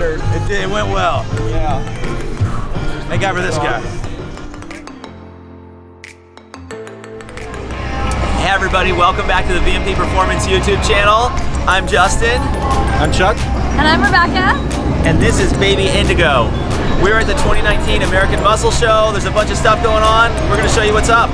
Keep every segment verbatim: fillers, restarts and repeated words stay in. better. It did, it went well. Yeah. They got rid of this guy. Hey everybody, welcome back to the V M P Performance YouTube channel. I'm Justin. I'm Chuck. And I'm Rebecca. And this is Baby Indigo. We're at the twenty nineteen American Muscle Show. There's a bunch of stuff going on. We're gonna show you what's up.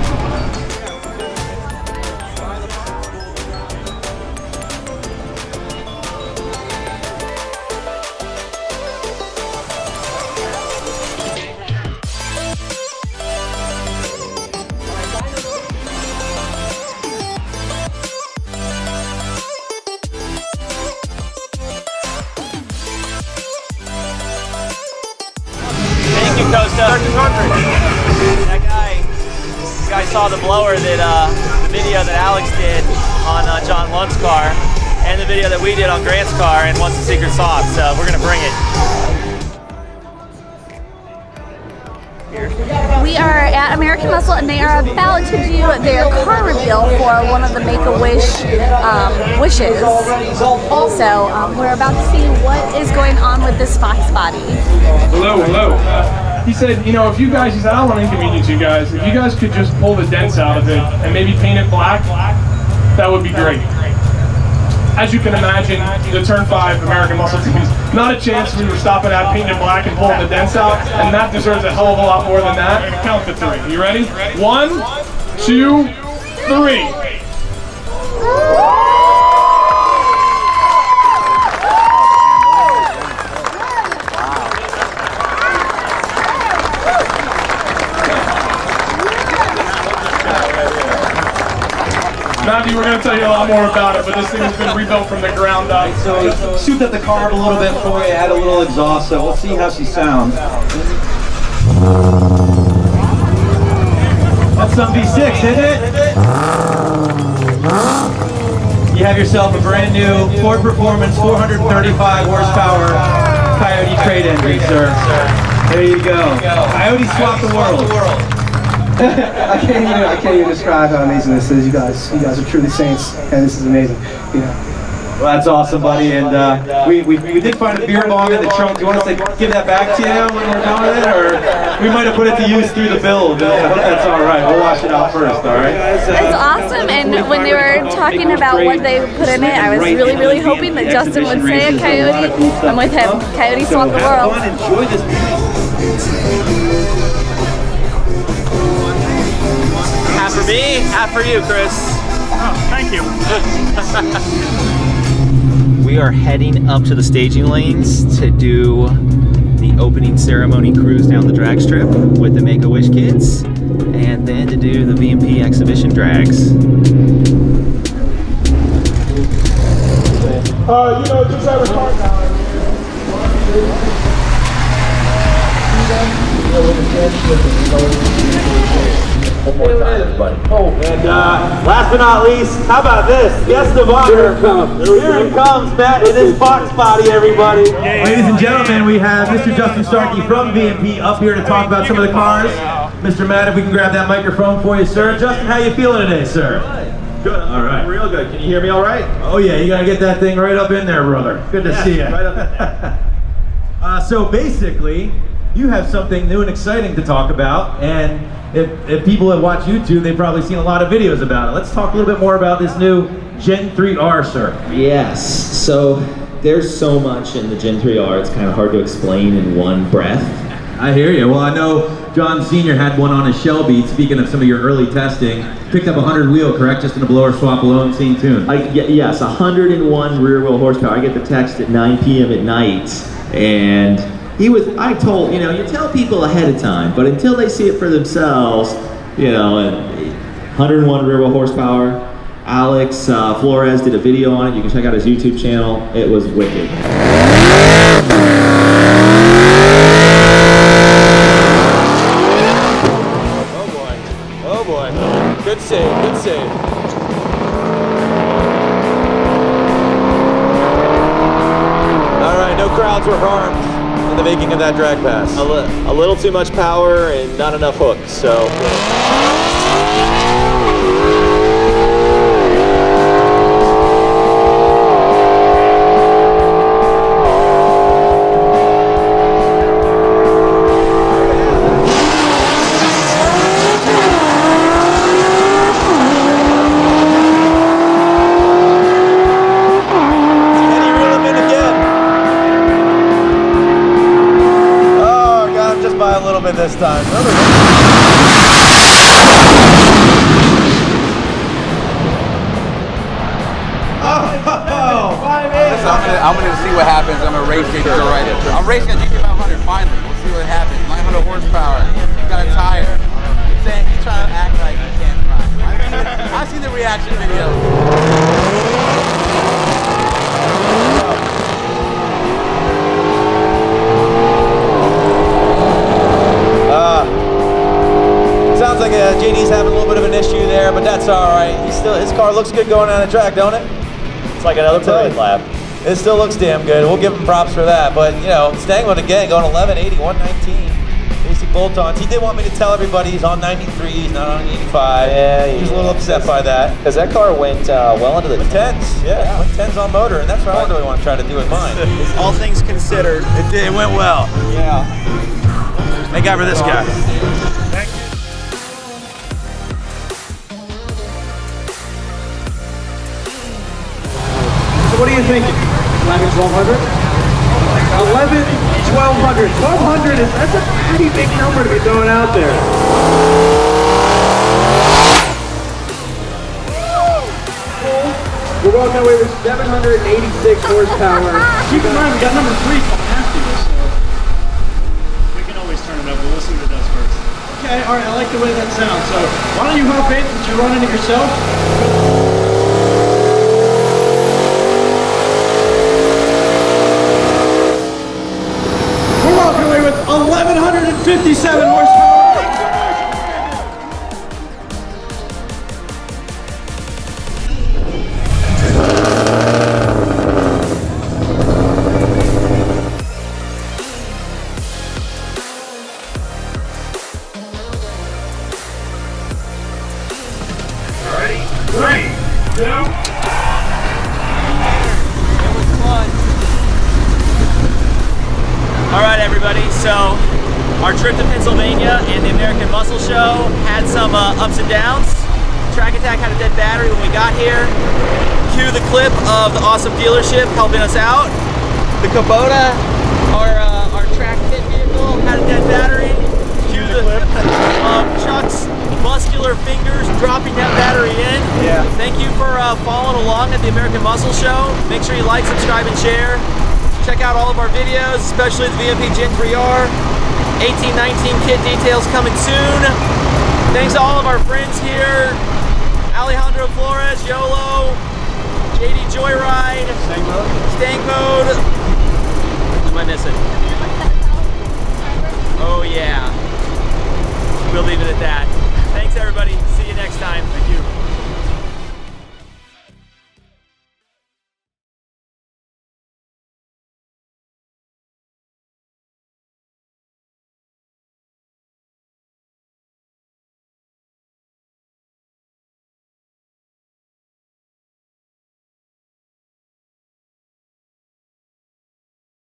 That guy, this guy saw the blower that uh, the video that Alex did on uh, John Lund's car, and the video that we did on Grant's car, and wants the secret sauce. So we're gonna bring it. Here. We are at American Muscle, and they are about to do their car reveal for one of the Make-A-Wish um, wishes. So um, we're about to see what is going on with this Fox body. Hello, hello. He said, you know, if you guys, he said, I don't want to inconvenience you guys. If you guys could just pull the dents out of it and maybe paint it black, that would be great. As you can imagine, the Turn five American Muscle Team, not a chance we were stopping at painting it black and pulling the dents out, and that deserves a hell of a lot more than that. Count to three. You ready? One, two, three. Matthew, we're going to tell you a lot more about it, but this thing has been rebuilt from the ground up. So, souped up the carb a little bit for you, add a little exhaust, so we'll see how she sounds. That's some V six, isn't it? You have yourself a brand new Ford Performance four hundred thirty-five horsepower Coyote Crate engine, sir. There you go. Coyote swapped the world. I can't even I can't even describe how amazing this is. You guys, you guys are truly saints, and this is amazing. You know. Well, that's awesome, buddy. And uh, we, we we did find a beer bong in the trunk. Do you want us to like, give that back to you when we're done with it, or we might have put it to use through the build? I hope that's all right. We'll wash it out first. All right. It's awesome. And when they were talking about what they put in it, I was really really hoping that Justin would say a coyote. I'm with him. Coyotes want the world. Enjoy this. Half for me, half for you, Chris. Oh, thank you. We are heading up to the staging lanes to do the opening ceremony cruise down the drag strip with the Make-A-Wish kids, and then to do the V M P exhibition drags. Uh, you know, just have a car now. Oh, and uh, last but not least, how about this? Guest of honor. Here it comes. Here it comes, Matt. It is Fox Body, everybody. Yeah, yeah. Ladies and gentlemen, we have Mister Justin Starkey from V M P up here to talk about some of the cars. Mister Matt, if we can grab that microphone for you, sir. Justin, how you feeling today, sir? Good. All right. Real good. Can you hear me all right? Oh, yeah. You got to get that thing right up in there, brother. Good to yeah, see you. Right up in there. uh, so basically, you have something new and exciting to talk about, and If, if people have watched YouTube, they've probably seen a lot of videos about it. Let's talk a little bit more about this new Gen three R, sir. Yes, so there's so much in the Gen three R, it's kind of hard to explain in one breath. I hear you. Well, I know John Senior had one on a Shelby, speaking of some of your early testing. Picked up one hundred wheel, correct? Just in a blower swap alone, same tune. I, yes, one hundred one rear wheel horsepower. I get the text at nine P M at night, and he was, I told, you know, you tell people ahead of time, but until they see it for themselves, you know, and one hundred one rear wheel horsepower. Alex uh, Flores did a video on it. You can check out his YouTube channel. It was wicked. Oh boy, oh boy. Good save, good save. All right, no crowds were harmed. The making of that drag pass. A, li a little too much power and not enough hooks, so. time. Another one. Oh! Listen, I'm going to see what happens. I'm going to race J D Joyride. I'm racing a G T five hundred finally. We'll see what happens. nine hundred horsepower. He's got a tire. He's saying he's trying to act like he can't ride. I've seen the reaction video. Sounds like uh, J D's having a little bit of an issue there, but that's all right. He still, his car looks good going on the track, don't it? It's like another parade lap. It still looks damn good. We'll give him props for that. But you know, Stang Mode again going eleven eighty, one nineteen. Basic bolt-ons. He did want me to tell everybody he's on ninety-three, he's not on eighty-five. Yeah, he was a little upset by that because that car went uh, well into the tens. Yeah, yeah, went tens on motor, and that's what I really want to try to do with mine. All things considered, it, did, it went well. Yeah. Thank God for this guy. What are you thinking? eleven, twelve hundred? eleven, twelve hundred. twelve hundred is, that's a pretty big number to be throwing out there. We're walking away with seven hundred eighty-six horsepower. Keep in mind, we got number three coming after you, so we can always turn it up, but we'll see what it does first. Okay, all right, I like the way that sounds. So why don't you hop in since you're running it yourself? fifty-seven horsepower. Ready? Three, two. It was fun. All right, everybody. So. Our trip to Pennsylvania and the American Muscle Show had some uh, ups and downs. Track Attack had a dead battery when we got here. Cue the clip of the awesome dealership helping us out. The Kubota, our, uh, our track kit vehicle, had a dead battery. Cue the clip of Chuck's muscular fingers dropping that battery in. Yeah. Thank you for uh, following along at the American Muscle Show. Make sure you like, subscribe, and share. Check out all of our videos, especially the V M P Gen three R. eighteen nineteen kit details coming soon. Thanks to all of our friends here. Alejandro Flores, YOLO, J D Joyride, Stang Mode. Stang Mode. What am I missing? Oh yeah. We'll leave it at that. Thanks everybody. See you next time. Thank you.